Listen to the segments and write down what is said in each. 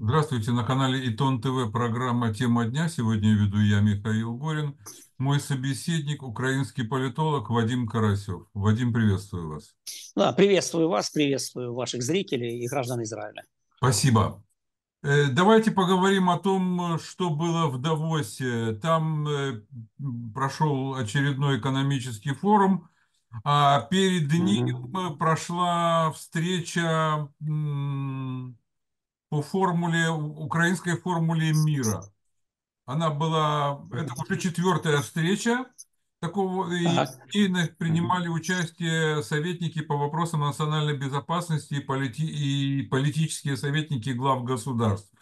Здравствуйте, на канале ИТОН-ТВ программа «Тема дня». Сегодня веду я, Михаил Горин. Мой собеседник, украинский политолог Вадим Карасев. Вадим, приветствую вас. Да, приветствую вас, приветствую ваших зрителей и граждан Израиля. Спасибо. Давайте поговорим о том, что было в Давосе. Там прошел очередной экономический форум, а перед ним прошла встреча по формуле, украинской формуле мира. Она была, это уже четвертая встреча такого, и принимали участие советники по вопросам национальной безопасности и политические советники глав государств.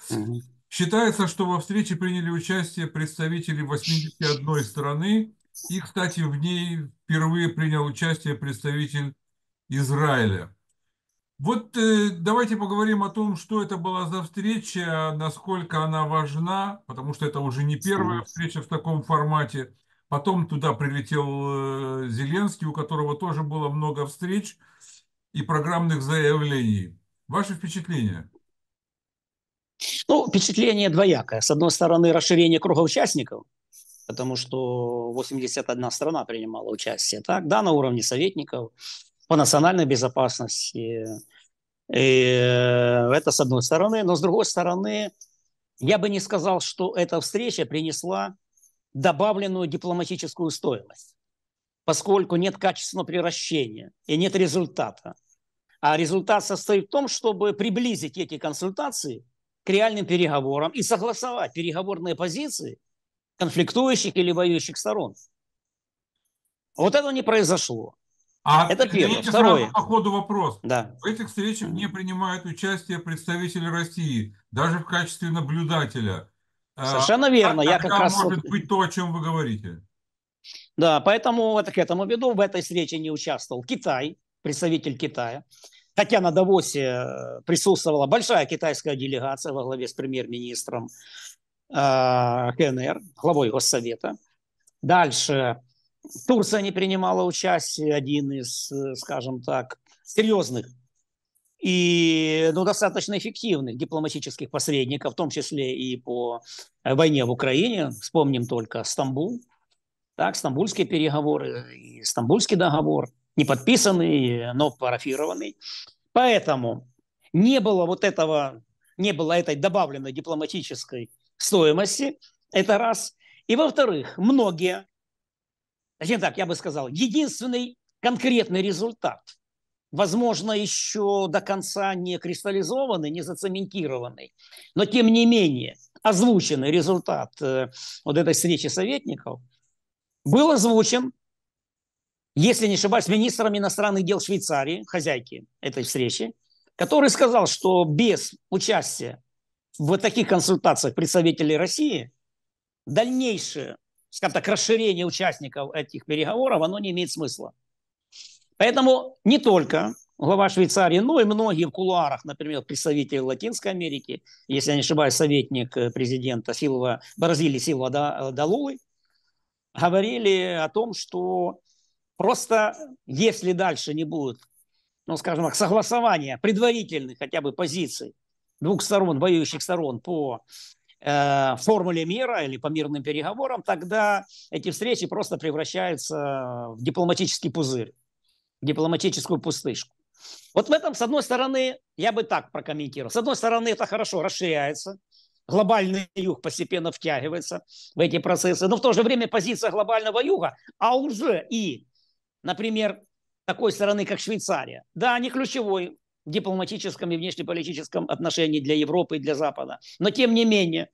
Считается, что во встрече приняли участие представители 81 страны, и, кстати, в ней впервые принял участие представитель Израиля. Вот давайте поговорим о том, что это была за встреча, насколько она важна, потому что это уже не первая встреча в таком формате. Потом туда прилетел Зеленский, у которого тоже было много встреч и программных заявлений. Ваши впечатления? Ну, впечатление двоякое. С одной стороны, расширение круга участников, потому что 81 страна принимала участие, так, да, на уровне советников по национальной безопасности. И это с одной стороны. Но с другой стороны, я бы не сказал, что эта встреча принесла добавленную дипломатическую стоимость, поскольку нет качественного превращения и нет результата. А результат состоит в том, чтобы приблизить эти консультации к реальным переговорам и согласовать переговорные позиции конфликтующих или воюющих сторон. Вот это не произошло. А это первое. Второе. По ходу вопрос. Да. В этих встречах не принимают участие представители России, даже в качестве наблюдателя. Совершенно верно. Я как раз... может быть то, о чем вы говорите. Да, поэтому вот к этому веду. В этой встрече не участвовал Китай, представитель Китая. Хотя на Давосе присутствовала большая китайская делегация во главе с премьер-министром КНР, главой Госсовета. Дальше... Турция не принимала участие, один из, скажем так, серьезных и достаточно эффективных дипломатических посредников, в том числе и по войне в Украине. Вспомним только Стамбул, так, стамбульские переговоры, и стамбульский договор, не подписанный, но парафированный. Поэтому не было вот этого, не было этой добавленной дипломатической стоимости, это раз. И во-вторых, многие... Точнее так, я бы сказал, единственный конкретный результат, возможно, еще до конца не кристаллизованный, не зацементированный, но тем не менее озвученный результат вот этой встречи советников был озвучен, если не ошибаюсь, министром иностранных дел Швейцарии, хозяйки этой встречи, который сказал, что без участия в вот таких консультациях представителей России дальнейшее, скажем так, расширение участников этих переговоров, оно не имеет смысла. Поэтому не только глава Швейцарии, но и многие в кулуарах, например, представители Латинской Америки, если я не ошибаюсь, советник президента Силва, Бразилии Силва до Лулы, говорили о том, что просто если дальше не будет, ну, скажем так, согласования предварительных хотя бы позиций двух сторон, воюющих сторон по формуле мира или по мирным переговорам, тогда эти встречи просто превращаются в дипломатический пузырь, в дипломатическую пустышку. Вот в этом, с одной стороны, я бы так прокомментировал. С одной стороны, это хорошо расширяется, глобальный юг постепенно втягивается в эти процессы, но в то же время позиция глобального юга, а уже и, например, такой страны, как Швейцария, да, не ключевой в дипломатическом и внешнеполитическом отношении для Европы и для Запада. Но, тем не менее,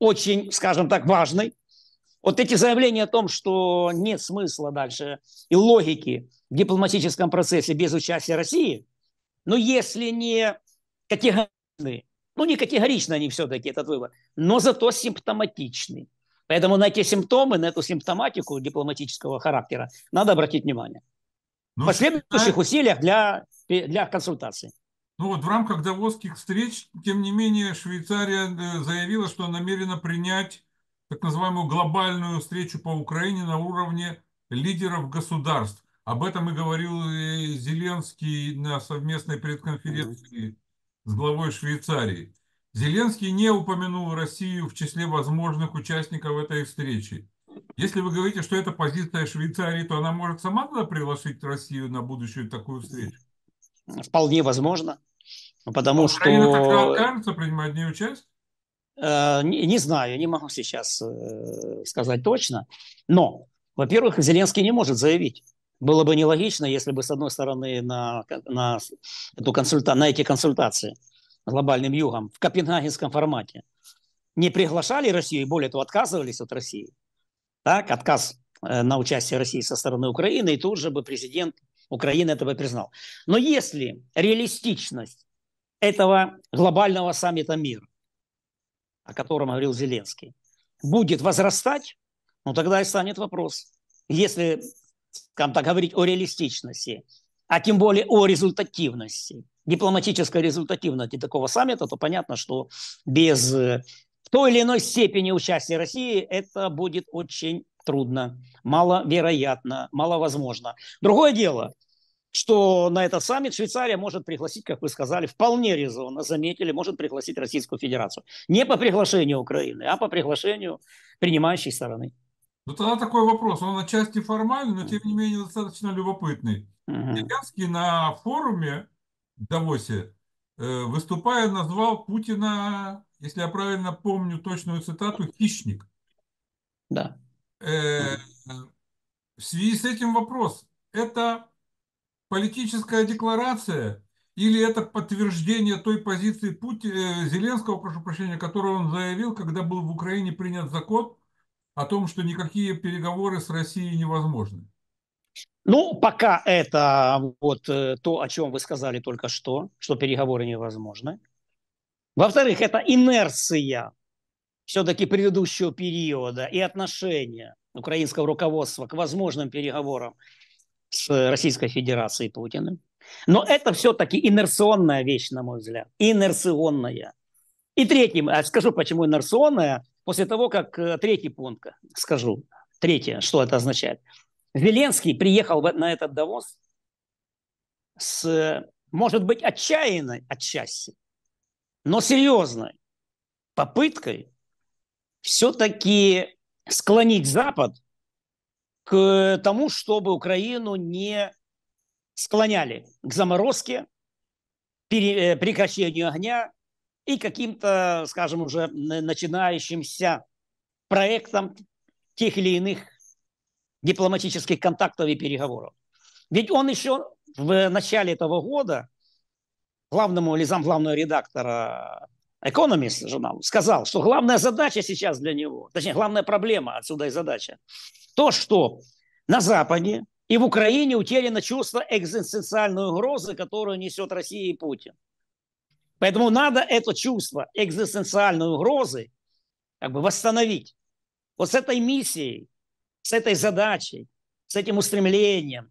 очень, скажем так, важный. Вот эти заявления о том, что нет смысла дальше и логики в дипломатическом процессе без участия России, но если не категоричны, ну не категорично они все-таки, этот выбор, но зато симптоматичны. Поэтому на эти симптомы, на эту симптоматику дипломатического характера надо обратить внимание. В последующих усилиях для консультаций. Ну вот в рамках давосских встреч, тем не менее, Швейцария заявила, что намерена принять так называемую глобальную встречу по Украине на уровне лидеров государств. Об этом и говорил Зеленский на совместной пресс-конференции с главой Швейцарии. Зеленский не упомянул Россию в числе возможных участников этой встречи. Если вы говорите, что это позиция Швейцарии, то она может сама туда пригласить Россию на будущую такую встречу? Вполне возможно. Потому что... Украина как-то откажется принимать в ней участие? Не знаю, не могу сейчас сказать точно. Но, во-первых, Зеленский не может заявить. Было бы нелогично, если бы, с одной стороны, на эти консультации с глобальным югом в копенгагенском формате не приглашали Россию и, более того, отказывались от России. Так, отказ на участие России со стороны Украины, и тут же бы президент Украины этого признал. Но если реалистичность этого глобального саммита мира, о котором говорил Зеленский, будет возрастать, ну тогда и станет вопрос. Если, скажем так, говорить о реалистичности, а тем более о результативности, дипломатической результативности такого саммита, то понятно, что без в той или иной степени участия России это будет очень трудно, маловероятно, маловозможно. Другое дело, что на этот саммит Швейцария может пригласить, как вы сказали, вполне резонно, заметили, может пригласить Российскую Федерацию. Не по приглашению Украины, а по приглашению принимающей стороны. Ну тогда такой вопрос, он отчасти формальный, но тем не менее достаточно любопытный. Зеленский на форуме в Давосе, выступая, назвал Путина, если я правильно помню точную цитату, «хищник». Да. В связи с этим вопрос, это политическая декларация или это подтверждение той позиции Зеленского, прошу прощения, которую он заявил, когда был в Украине принят закон о том, что никакие переговоры с Россией невозможны? Ну, пока это вот то, о чем вы сказали только что переговоры невозможны. Во-вторых, это инерция все-таки предыдущего периода и отношения украинского руководства к возможным переговорам с Российской Федерацией Путиным. Но это все-таки инерционная вещь, на мой взгляд. Инерционная. И третьим, скажу, почему инерционная, после того, как третий пункт скажу. Третье, что это означает. Зеленский приехал на этот Давос с, может быть, отчаянной отчасти, но серьезной попыткой все-таки склонить Запад к тому, чтобы Украину не склоняли к заморозке, прекращению огня и каким-то, скажем, уже начинающимся проектам тех или иных дипломатических контактов и переговоров. Ведь он еще в начале этого года главному или замглавного редактора «Экономист» журнала сказал, что главная задача сейчас для него, точнее, главная проблема, отсюда и задача, то, что на Западе и в Украине утеряно чувство экзистенциальной угрозы, которую несет Россия и Путин. Поэтому надо это чувство экзистенциальной угрозы как бы восстановить. Вот с этой миссией, с этой задачей, с этим устремлением,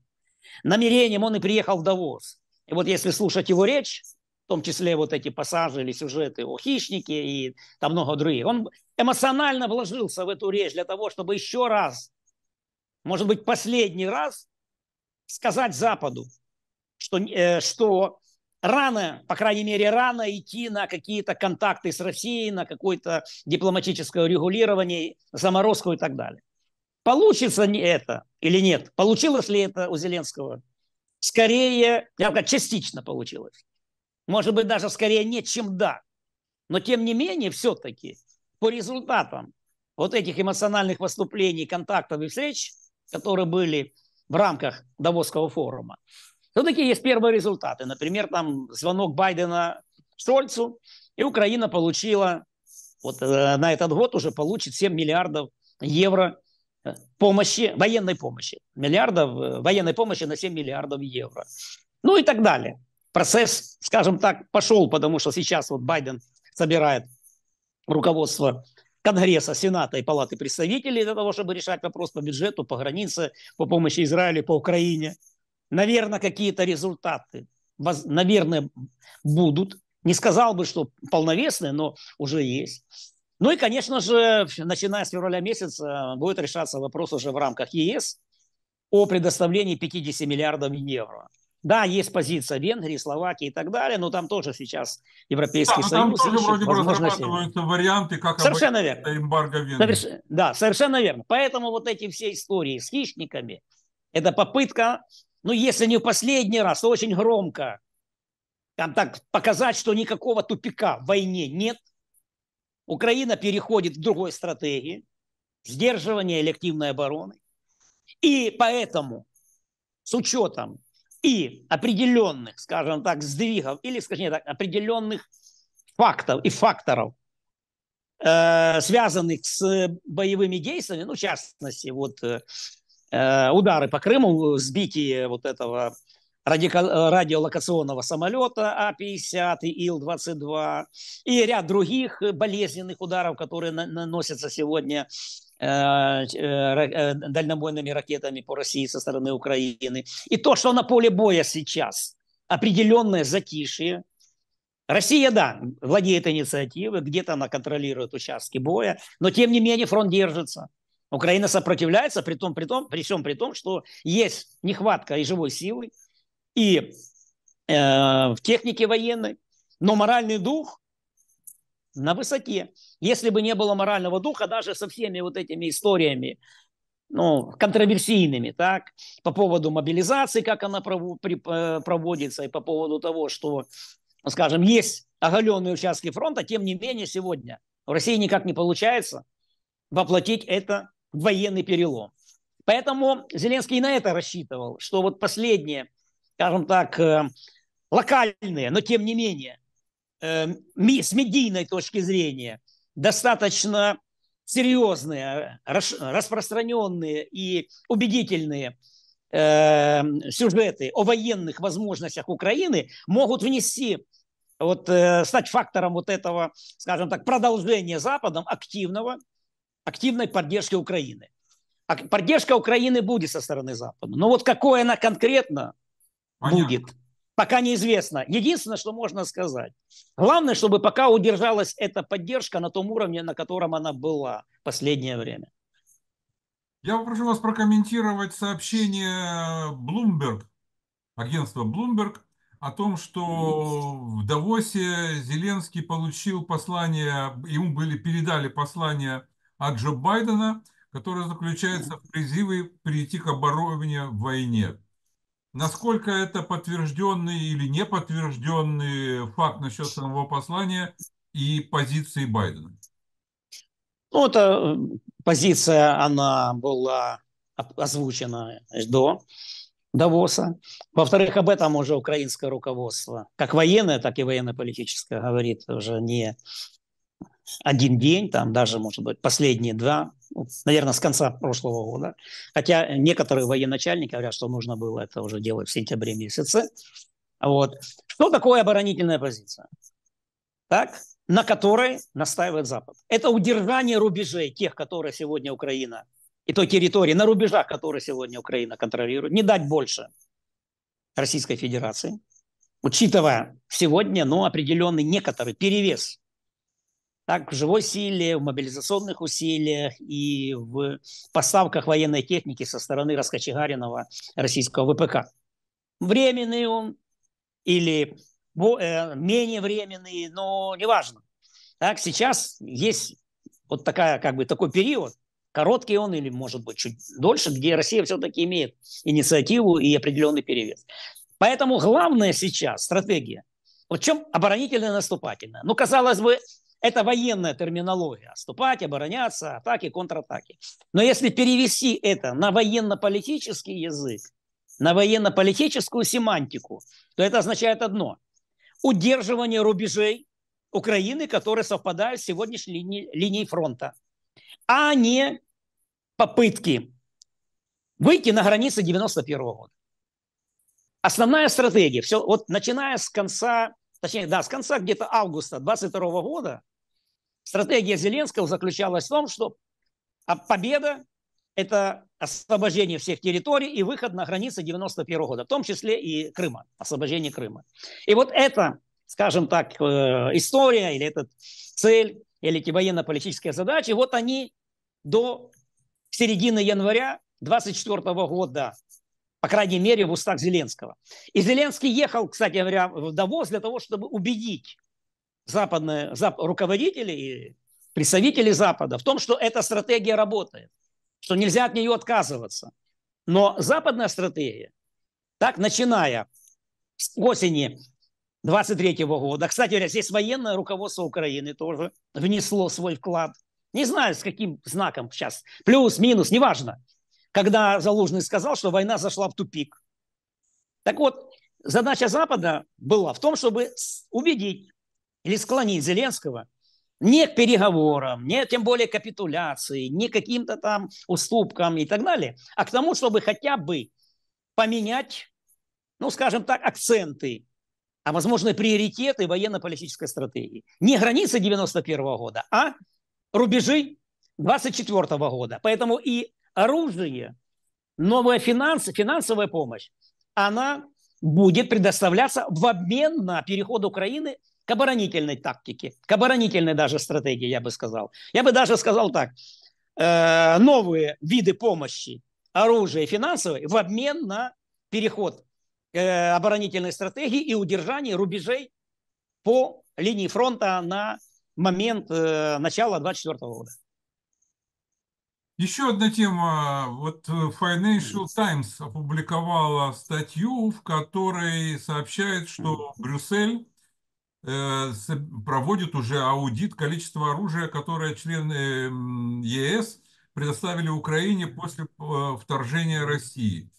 намерением он и приехал в Давос. И вот если слушать его речь, в том числе вот эти пассажи или сюжеты о хищнике и там много других, он эмоционально вложился в эту речь для того, чтобы еще раз, может быть, последний раз сказать Западу, что рано, по крайней мере, рано идти на какие-то контакты с Россией, на какое-то дипломатическое регулирование, заморозку и так далее. Получится ли это или нет? Получилось ли это у Зеленского? Скорее, я бы сказал, частично получилось. Может быть, даже скорее нет, чем да. Но, тем не менее, все-таки по результатам вот этих эмоциональных выступлений, контактов и встреч, которые были в рамках Давосского форума, все-таки есть первые результаты. Например, там звонок Байдена Штольцу, и Украина получила, вот на этот год уже получит 7 миллиардов евро помощи, военной помощи. Миллиардов военной помощи на 7 миллиардов евро. Ну и так далее. Процесс, скажем так, пошел, потому что сейчас вот Байден собирает руководство Конгресса, Сената и Палаты представителей для того, чтобы решать вопрос по бюджету, по границе, по помощи Израилю, по Украине. Наверное, какие-то результаты, наверное, будут. Не сказал бы, что полновесные, но уже есть. Ну и, конечно же, начиная с февраля месяца будет решаться вопрос уже в рамках ЕС о предоставлении 50 миллиардов евро. Да, есть позиция Венгрии, Словакии и так далее, но там тоже сейчас Европейский Союз. Там тоже вроде бы разрабатываются варианты, как обойти эмбарго Венгрии. Да, совершенно верно. Поэтому вот эти все истории с хищниками, это попытка, ну если не в последний раз, то очень громко там так показать, что никакого тупика в войне нет. Украина переходит к другой стратегии, сдерживания элективной обороны. И поэтому с учетом и определенных, скажем так, сдвигов, или, скажем так, определенных фактов и факторов, связанных с боевыми действиями, ну, в частности, вот удары по Крыму, сбитие вот этого радиолокационного самолета А-50 и ИЛ-22, и ряд других болезненных ударов, которые наносятся сегодня дальнобойными ракетами по России со стороны Украины. И то, что на поле боя сейчас определенное затишье. Россия, да, владеет инициативой, где-то она контролирует участки боя, но тем не менее фронт держится. Украина сопротивляется, при всем при том, что есть нехватка и живой силы, и в технике военной, но моральный дух на высоте. Если бы не было морального духа, даже со всеми вот этими историями, ну, контроверсийными, так, по поводу мобилизации, как она проводится, и по поводу того, что, скажем, есть оголенные участки фронта, тем не менее сегодня в России никак не получается воплотить это в военный перелом. Поэтому Зеленский на это рассчитывал, что вот последние, скажем так, локальные, но тем не менее, с медийной точки зрения, достаточно серьезные, распространенные и убедительные сюжеты о военных возможностях Украины могут внести, вот, стать фактором вот этого, скажем так, продолжения Западом активной поддержки Украины. Поддержка Украины будет со стороны Запада. Но вот какой она конкретно будет, пока неизвестно. Единственное, что можно сказать. Главное, чтобы пока удержалась эта поддержка на том уровне, на котором она была в последнее время. Я попрошу вас прокомментировать сообщение Bloomberg, агентства Bloomberg, о том, что в Давосе Зеленский получил послание, ему передали послание от Джо Байдена, которое заключается в призыве перейти к обороне в войне. Насколько это подтвержденный или неподтвержденный факт насчет самого послания и позиции Байдена? Ну, эта позиция, она была озвучена до Давоса. Во-вторых, об этом уже украинское руководство, как военное, так и военно-политическое, говорит уже не один день, там даже, может быть, последние два, наверное, с конца прошлого года. Хотя некоторые военачальники говорят, что нужно было это уже делать в сентябре месяце. Вот. Что такое оборонительная позиция? Так? На которой настаивает Запад. Это удержание рубежей тех, которые сегодня Украина, и той территории, на рубежах, которые сегодня Украина контролирует. Не дать больше Российской Федерации, учитывая сегодня, ну, определенный некоторый перевес, так, в живой силе, в мобилизационных усилиях и в поставках военной техники со стороны раскочегаренного российского ВПК. Временный он или менее временный, но неважно. Так, сейчас есть вот такая, как бы, такой период, короткий он или, может быть, чуть дольше, где Россия все-таки имеет инициативу и определенный перевес. Поэтому главная сейчас стратегия, вот в чем оборонительно-наступательная. Ну, казалось бы, это военная терминология. Отступать, обороняться, атаки, контратаки. Но если перевести это на военно-политический язык, на военно-политическую семантику, то это означает одно. Удерживание рубежей Украины, которые совпадают с сегодняшней линией фронта. А не попытки выйти на границы 91 года. Основная стратегия. Все, вот начиная с конца, где-то августа 22 года, стратегия Зеленского заключалась в том, что победа – это освобождение всех территорий и выход на границы 91 года, в том числе и Крыма, освобождение Крыма. И вот эта, скажем так, история или эта цель, или эти военно-политические задачи, вот они до середины января 24 года по крайней мере, в устах Зеленского. И Зеленский ехал, кстати говоря, в Давос для того, чтобы убедить западные руководителей, представителей Запада в том, что эта стратегия работает, что нельзя от нее отказываться. Но западная стратегия, так, начиная с осени 23 года, кстати, здесь военное руководство Украины тоже внесло свой вклад, не знаю, с каким знаком сейчас, плюс, минус, неважно, когда Залужный сказал, что война зашла в тупик. Так вот, задача Запада была в том, чтобы убедить или склонить Зеленского не к переговорам, не тем более капитуляции, не к каким-то там уступкам и так далее, а к тому, чтобы хотя бы поменять, ну, скажем так, акценты, а, возможно, приоритеты военно-политической стратегии. Не границы 91-го года, а рубежи 24-го года. Поэтому и оружие, новая финансовая помощь, она будет предоставляться в обмен на переход Украины к оборонительной тактике, к оборонительной даже стратегии, я бы сказал. Я бы даже сказал так, новые виды помощи, оружие и финансовое в обмен на переход к оборонительной стратегии и удержание рубежей по линии фронта на момент начала 2024 года. Еще одна тема. Вот Financial Times опубликовала статью, в которой сообщает, что Брюссель проводит уже аудит количества оружия, которое члены ЕС предоставили Украине после вторжения России.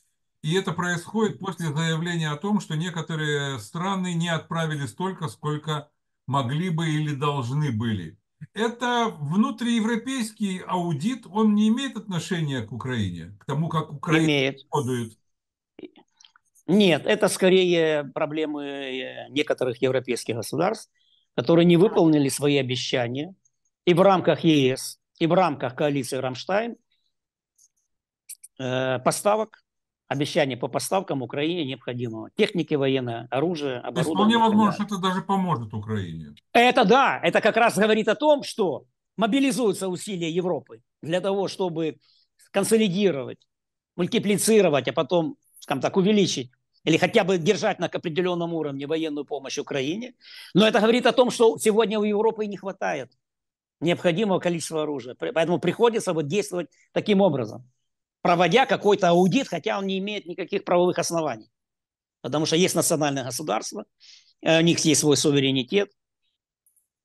И это происходит после заявления о том, что некоторые страны не отправили столько, сколько могли бы или должны были. Это внутриевропейский аудит, он не имеет отношения к Украине, к тому, как Украина расходует? Нет, это скорее проблемы некоторых европейских государств, которые не выполнили свои обещания и в рамках ЕС, и в рамках коалиции Рамштайн поставок, обещания по поставкам Украине необходимого техники, военное, оружие, оборудование. Вполне возможно, что это даже поможет Украине. Это да, это как раз говорит о том, что мобилизуются усилия Европы для того, чтобы консолидировать, мультиплицировать, а потом, скажем так, увеличить или хотя бы держать на определенном уровне военную помощь Украине. Но это говорит о том, что сегодня у Европы не хватает необходимого количества оружия. Поэтому приходится вот действовать таким образом, проводя какой-то аудит, хотя он не имеет никаких правовых оснований. Потому что есть национальное государство, у них есть свой суверенитет.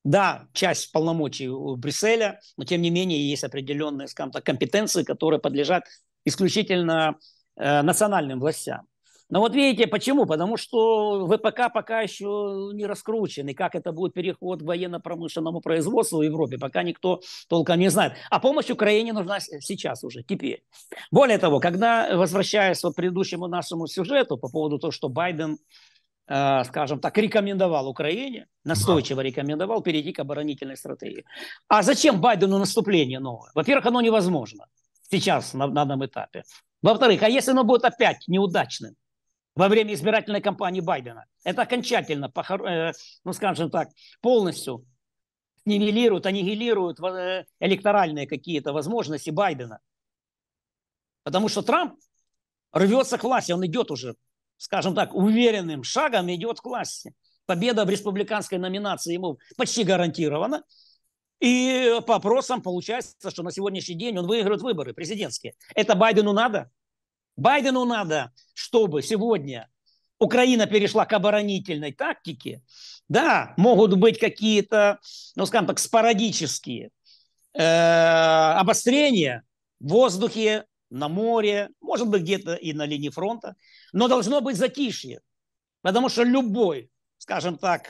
Да, часть полномочий у Брюсселя, но тем не менее есть определенные, скажем так, компетенции, которые подлежат исключительно национальным властям. Но вот видите, почему? Потому что ВПК пока еще не раскручен, и как это будет переход к военно-промышленному производству в Европе, пока никто толком не знает. А помощь Украине нужна сейчас уже, теперь. Более того, когда, возвращаясь вот к предыдущему нашему сюжету по поводу того, что Байден, скажем так, рекомендовал Украине, настойчиво рекомендовал перейти к оборонительной стратегии. А зачем Байдену наступление новое? Во-первых, оно невозможно сейчас на данном этапе. Во-вторых, а если оно будет опять неудачным во время избирательной кампании Байдена, это окончательно, ну скажем так, полностью нивелирует, аннигилирует электоральные какие-то возможности Байдена. Потому что Трамп рвется к власти, он идет уже, скажем так, уверенным шагом идет к власти. Победа в республиканской номинации ему почти гарантирована. И по опросам получается, что на сегодняшний день он выиграет выборы президентские. Это Байдену надо? Байдену надо, чтобы сегодня Украина перешла к оборонительной тактике. Да, могут быть какие-то, ну скажем так, спорадические обострения в воздухе, на море, может быть где-то и на линии фронта, но должно быть затишье, потому что любой, скажем так,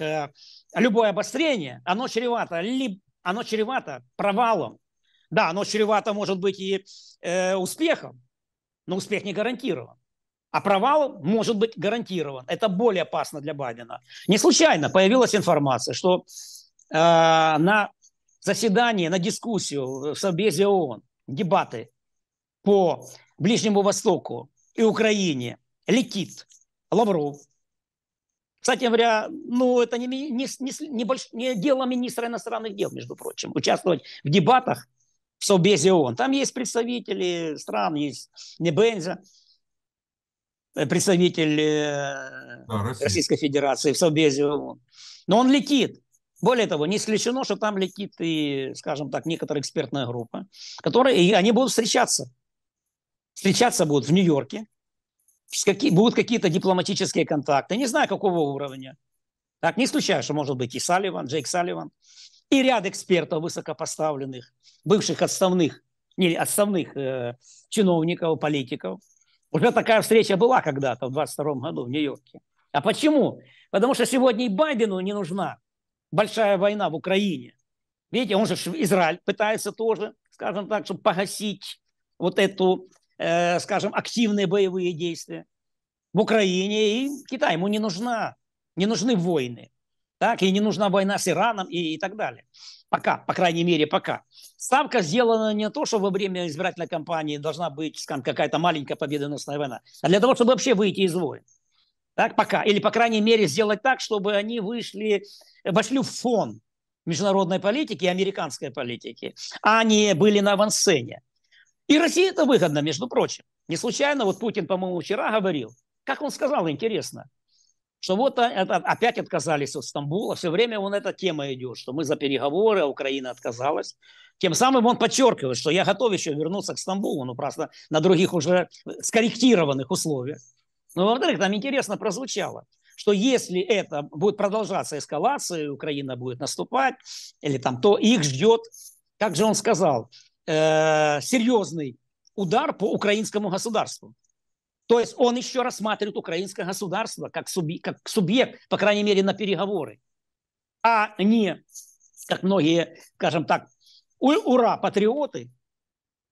любое обострение, оно чревато либо оно чревато провалом. Да, оно чревато, может быть, и успехом, но успех не гарантирован. А провал может быть гарантирован. Это более опасно для Байдена. Не случайно появилась информация, что на заседание, на дискуссию в Совбезе ООН, дебаты по Ближнему Востоку и Украине летит Лавров. Кстати говоря, ну это не дело министра иностранных дел, между прочим, участвовать в дебатах в Совбезе ООН. Там есть представители стран, есть Небензя. представитель Российской Федерации в Совбезе ООН. Но он летит. Более того, не исключено, что там летит и, скажем так, некоторая экспертная группа, и они будут встречаться. Встречаться будут в Нью-Йорке. Будут какие-то дипломатические контакты. Не знаю, какого уровня. Так, не исключаю, что может быть и Салливан, Джейк Салливан. И ряд экспертов высокопоставленных, бывших отставных чиновников, политиков. Уже такая встреча была когда-то в 22 году в Нью-Йорке. А почему? Потому что сегодня и Байдену не нужна большая война в Украине. Видите, он же, Израиль, пытается тоже, скажем так, чтобы погасить вот эту, скажем, активные боевые действия в Украине. И Китай ему не нужны войны. Так, и не нужна война с Ираном и так далее. Пока, по крайней мере, пока. Ставка сделана не то, что во время избирательной кампании должна быть, скажем, какая-то маленькая победоносная война, а для того, чтобы вообще выйти из войн. Так, пока. Или, по крайней мере, сделать так, чтобы они вошли в фон международной политики и американской политики, а не были на авансцене. И России это выгодно, между прочим. Не случайно, вот Путин, по-моему, вчера говорил, как он сказал, интересно, что вот опять отказались от Стамбула. Все время он эта тема идет, что мы за переговоры, а Украина отказалась. Тем самым он подчеркивает, что я готов еще вернуться к Стамбулу, но просто на других уже скорректированных условиях. Но, во-вторых, там интересно прозвучало, что если это будет продолжаться эскалация, Украина будет наступать, или там, то их ждет, как же он сказал, серьезный удар по украинскому государству. То есть он еще рассматривает украинское государство как субъект, по крайней мере, на переговоры. А не, как многие, скажем так, ура-патриоты,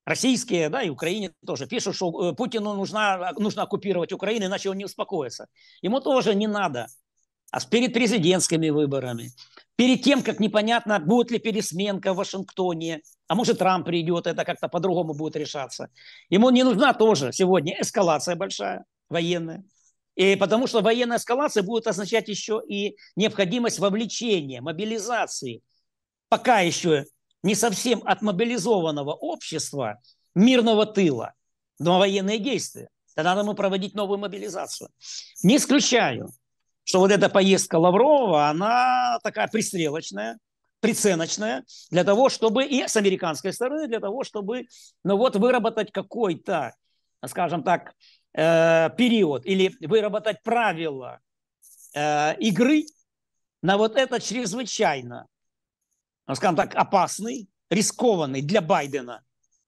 российские, да, и Украине тоже, пишут, что Путину нужно оккупировать Украину, иначе он не успокоится. Ему тоже не надо. А перед президентскими выборами, перед тем, как непонятно, будет ли пересменка в Вашингтоне, а может Трамп придет, это как-то по-другому будет решаться. Ему не нужна тоже сегодня эскалация большая, военная. И потому что военная эскалация будет означать еще и необходимость вовлечения, мобилизации. Пока еще не совсем отмобилизованного общества, мирного тыла, но военные действия. Тогда надо проводить новую мобилизацию. Не исключаю, что вот эта поездка Лаврова, она такая пристрелочная, приценочная, для того, чтобы и с американской стороны, для того, чтобы, ну вот, выработать какой-то, скажем так, период или выработать правила игры на вот этот чрезвычайно, скажем так, опасный, рискованный для Байдена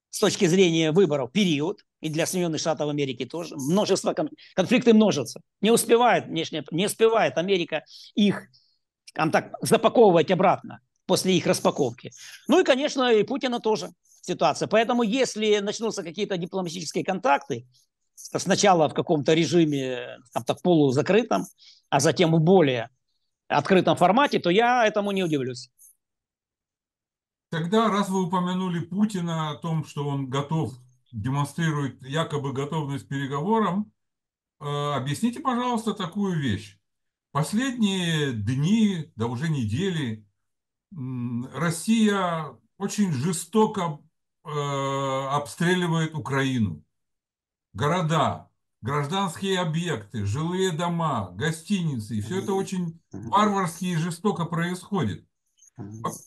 с точки зрения выборов период. И для Соединенных Штатов Америки тоже. Множество конфликты множатся. Не успевает Америка их, там так, запаковывать обратно после их распаковки. Ну и, конечно, и Путина тоже ситуация. Поэтому, если начнутся какие-то дипломатические контакты, сначала в каком-то режиме там, так, полузакрытом, а затем в более открытом формате, то я этому не удивлюсь. Тогда, раз вы упомянули Путина о том, что он демонстрирует якобы готовность к переговорам. Объясните, пожалуйста, такую вещь. Последние дни, да уже недели, Россия очень жестоко обстреливает Украину. Города, гражданские объекты, жилые дома, гостиницы. И все это очень варварски и жестоко происходит.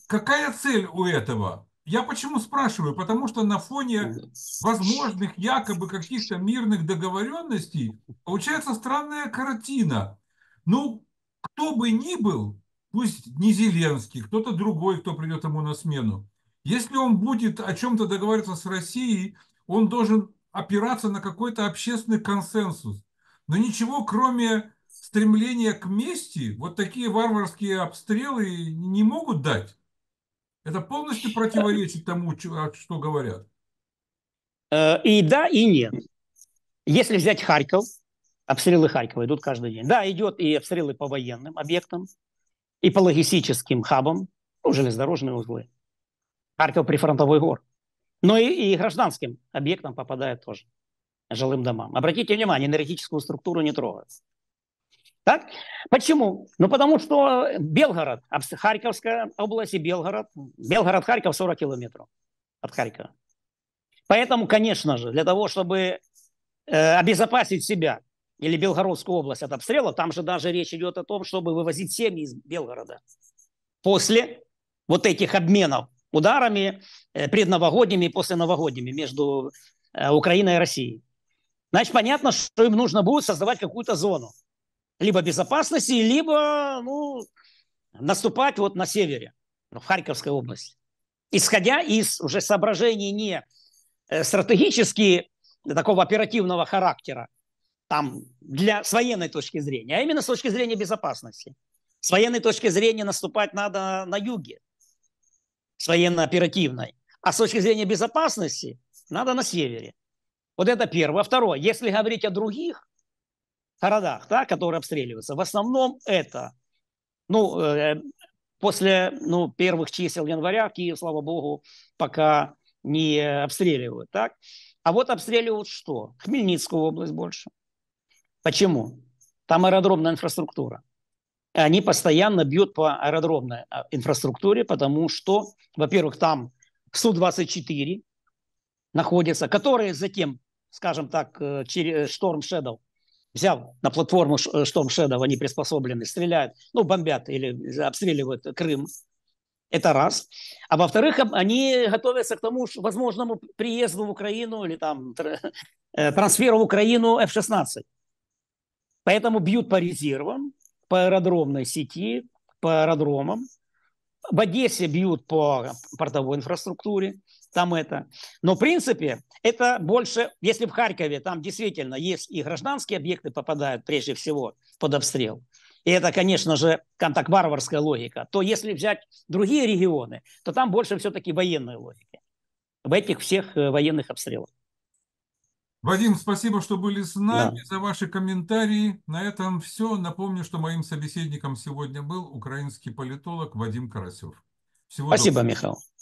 Какая цель у этого? Я почему спрашиваю? Потому что на фоне возможных якобы каких-то мирных договоренностей получается странная картина. Ну, кто бы ни был, пусть не Зеленский, кто-то другой, кто придет ему на смену, если он будет о чем-то договариваться с Россией, он должен опираться на какой-то общественный консенсус. Но ничего, кроме стремления к мести, вот такие варварские обстрелы не могут дать. Это полностью противоречит тому, что говорят. И да, и нет. Если взять Харьков, обстрелы Харькова идут каждый день. Да, идет и обстрелы по военным объектам, и по логистическим хабам, ну, железнодорожные узлы. Харьков прифронтовой город. Но и гражданским объектам попадает тоже, жилым домам. Обратите внимание, энергетическую структуру не трогают. Так? Почему? Ну, потому что Белгород, Харьковская область и Белгород, Белгород-Харьков 40 километров от Харькова. Поэтому, конечно же, для того, чтобы обезопасить себя или Белгородскую область от обстрела, там же даже речь идет о том, чтобы вывозить семьи из Белгорода. После вот этих обменов ударами предновогодними и посленовогодними между Украиной и Россией. Значит, понятно, что им нужно будет создавать какую-то зону. Либо безопасности, либо наступать вот на севере, в Харьковской области. Исходя из уже соображений не стратегически такого оперативного характера, там, с военной точки зрения, а именно с точки зрения безопасности. С военной точки зрения наступать надо на юге, с военно-оперативной. А с точки зрения безопасности надо на севере. Вот это первое. Второе. Если говорить о других городах, да, которые обстреливаются, в основном это, после первых чисел января Киев, слава богу, пока не обстреливают. Так? А вот обстреливают что? Хмельницкую область больше. Почему? Там аэродромная инфраструктура. Они постоянно бьют по аэродромной инфраструктуре, потому что, во-первых, там Су-24 находятся, которые затем, скажем так, через Шторм Шедоу, взяв на платформу Шторм Шедоу, они приспособлены, стреляют, бомбят или обстреливают Крым. Это раз. А во-вторых, они готовятся к тому же возможному приезду в Украину или там трансферу в Украину F-16. Поэтому бьют по резервам, по аэродромной сети, по аэродромам. В Одессе бьют по портовой инфраструктуре. Там это. Но в принципе это больше, если в Харькове там действительно есть и гражданские объекты попадают прежде всего под обстрел. И это, конечно же, там так варварская логика. То если взять другие регионы, то там больше все-таки военной логики. В этих всех военных обстрелах. Вадим, спасибо, что были с нами, за ваши комментарии. На этом все. Напомню, что моим собеседником сегодня был украинский политолог Вадим Карасев. Спасибо, Михаил.